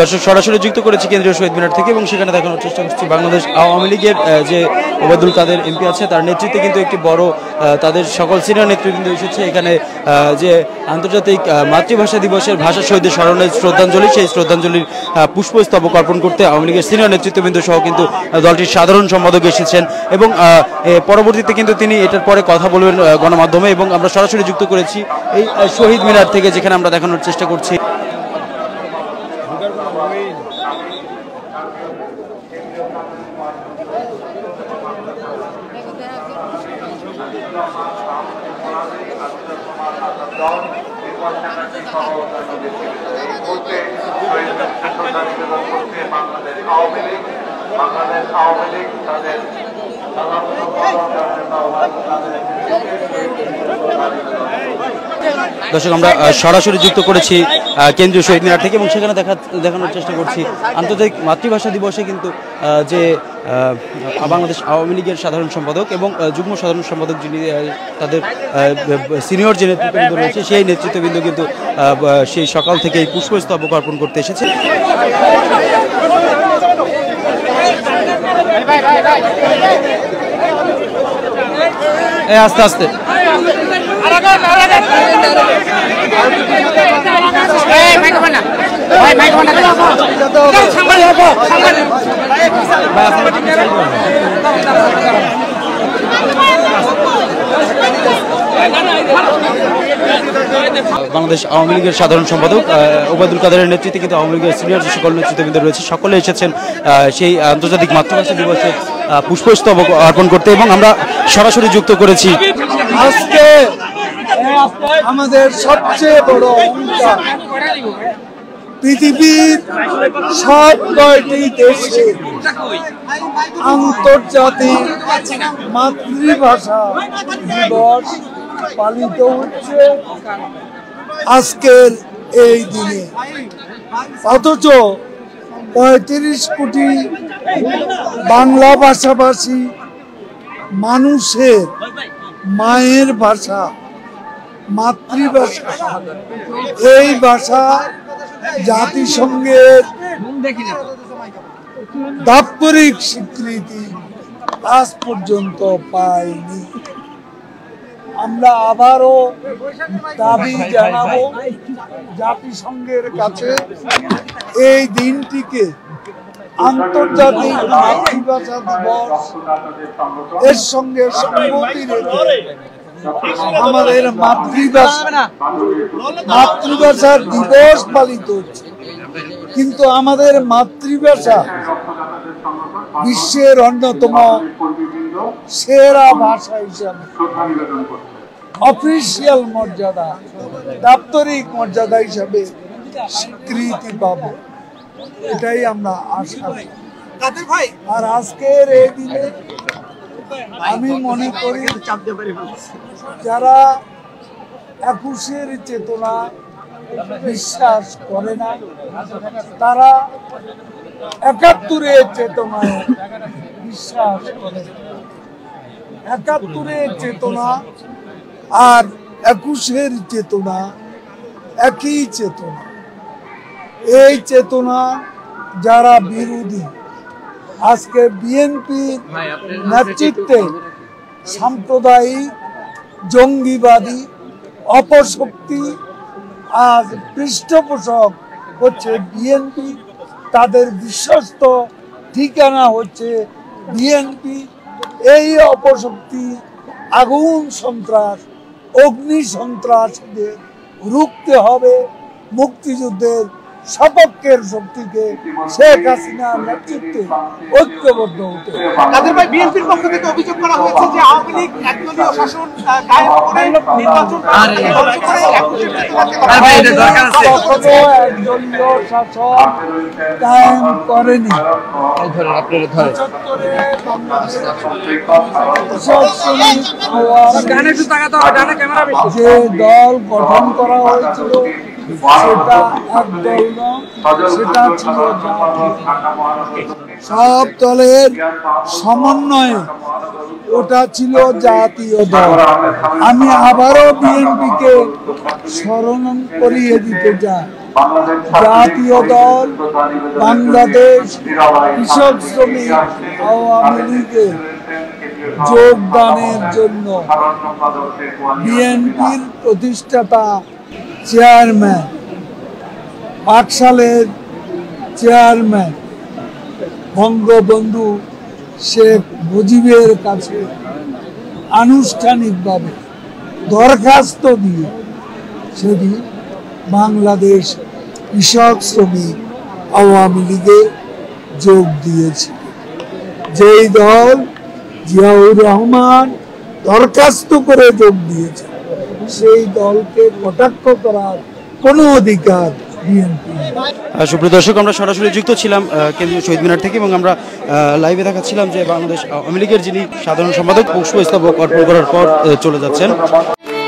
দর্শক সরাসরি যুক্ত করেছে কেন্দ্রীয় শহীদ মিনার থেকে এবং সেখানে দেখানোর চেষ্টা করছি বাংলাদেশ আওয়ামী লীগের যে ওবায়দুল কাদের এমপি আছে তার নেতৃত্বে কিন্তু একটি বড় তাদের সকল সিনিয়র নেতৃবৃন্দ এসেছে এখানে যে আন্তর্জাতিক মাতৃভাষা দিবসের ভাষা শহীদের স্মরণে শ্রদ্ধাঞ্জলি, সেই শ্রদ্ধাঞ্জলির পুষ্পস্তবক অর্পণ করতে আওয়ামী লীগের সিনিয়র নেতৃত্ববৃন্দ সহ কিন্তু দলটির সাধারণ সম্পাদক এসেছেন এবং পরবর্তীতে কিন্তু তিনি এটার পরে কথা বলবেন গণমাধ্যমে। এবং আমরা সরাসরি যুক্ত করেছি এই শহীদ মিনার থেকে যেখানে আমরা দেখানোর চেষ্টা করছি। দর্শক আমরা সরাসরি যুক্ত করেছি কেন্দ্রীয় শহীদ মিনার থেকে এবং সেখানে দেখানোর চেষ্টা করছি আন্তর্জাতিক মাতৃভাষা দিবসে কিন্তু যে বাংলাদেশ আওয়ামী লীগের সাধারণ সম্পাদক এবং যুগ্ম সাধারণ সম্পাদক যিনি তাদের সিনিয়র যে নেতৃত্ববৃন্দ রয়েছে সেই নেতৃত্ববৃন্দ কিন্তু সেই সকাল থেকে এই পুষ্পস্তবক অর্পণ করতে এসেছে। আস্তে আস্তে বাংলাদেশ আওয়ামী লীগের সাধারণ সম্পাদক ওবায়দুল কাদেরের নেতৃত্বে কিন্তু আওয়ামী লীগের সিনিয়র যে সকল নেতৃত্ববৃন্দ রয়েছে সকলে এসেছেন সেই আন্তর্জাতিক মাতৃভাষা দিবসে পুষ্পস্তবক অর্পণ করতে এবং আমরা সরাসরি যুক্ত করেছি। আজকে আমাদের সবচেয়ে বড় পৃথিবীর সব কয়টি দেশে আন্তর্জাতিক মাতৃভাষা দিবস পালিত হচ্ছে আজকের এই দিনে, অথচ ৩৫ কোটি বাংলা ভাষাভাষী মানুষের মায়ের ভাষা মাতৃভাষা, এই ভাষা জাতিসংঘের দাপ্তরিক স্বীকৃতি আজ পর্যন্ত পায়নি। আমরা আবারও দাবি জানাবো জাতিসংঘের কাছে এই দিনটিকে আন্তর্জাতিক মাতৃভাষা দিবস এর সঙ্গে সম্মতি রেখে আমাদের মাতৃভাষার দিবস পালিত হচ্ছে, কিন্তু আমাদের মাতৃভাষা বিশ্বের অন্যতম সেরা ভাষা হিসাবে অফিসিয়াল মর্যাদা দাপ্তরিক মর্যাদা হিসাবে স্বীকৃতি পাবে, এটাই আমরা আশা করি। আর আজকের এই দিনে আমি মনে করি যারা ২১এর চেতনা বিশ্বাস করে না তারা ৭১-এর চেতনায় বিশ্বাস করে। ৭১-এর চেতনা আর ২১-এর চেতনা একই চেতনা। এই চেতনা যারা বিরোধী, আজকে বিএনপির নেতৃত্বে সাম্প্রদায়িক জঙ্গিবাদী অপশক্তি আজ পৃষ্ঠপোষক হচ্ছে বিএনপি, তাদের বিশ্বস্ত ঠিকানা হচ্ছে বিএনপি। এই অপশক্তি আগুন সন্ত্রাস অগ্নি সন্ত্রাসীদের রুখতে হবে। মুক্তিযুদ্ধের সপক্ষের শক্তিকে শেখ হাসিনার নেতৃত্বে ঐক্যবদ্ধ হতে করেনি। ৭৫ যে দল গঠন করা হয়েছিল সেটা ছিল সব দলের সমন্বয়ে, ওটা ছিল জাতীয় দল। আমি আবারও বিএনপিকে স্মরণ করিয়ে দিতে চাই, জাতীয় দল বাংলাদেশ কৃষক শ্রমিক আওয়ামী লীগের যোগদানের জন্য বিএনপির প্রতিষ্ঠাতা চেয়ারম্যান, পাঠশালের চেয়ারম্যান বঙ্গবন্ধু শেখ মুজিবের কাছে আনুষ্ঠানিকভাবে দরখাস্ত দিয়ে সেটি বাংলাদেশ কৃষক শ্রমিক আওয়ামী লীগে যোগ দিয়েছে। যেই দল জিয়াউর রহমান দরখাস্ত করে যোগ দিয়েছে সেই দলকে কটাক্ষ করার কোনো অধিকার বিএনপি। সুপ্রিয় দর্শক, আমরা সরাসরি যুক্ত ছিলাম কেন্দ্রীয় শহীদ মিনার থেকে এবং আমরা লাইভে দেখাচ্ছিলাম যে বাংলাদেশ আওয়ামী লীগের যিনি সাধারণ সম্পাদক পুষ্পস্তবক অর্পণ করার পর চলে যাচ্ছেন।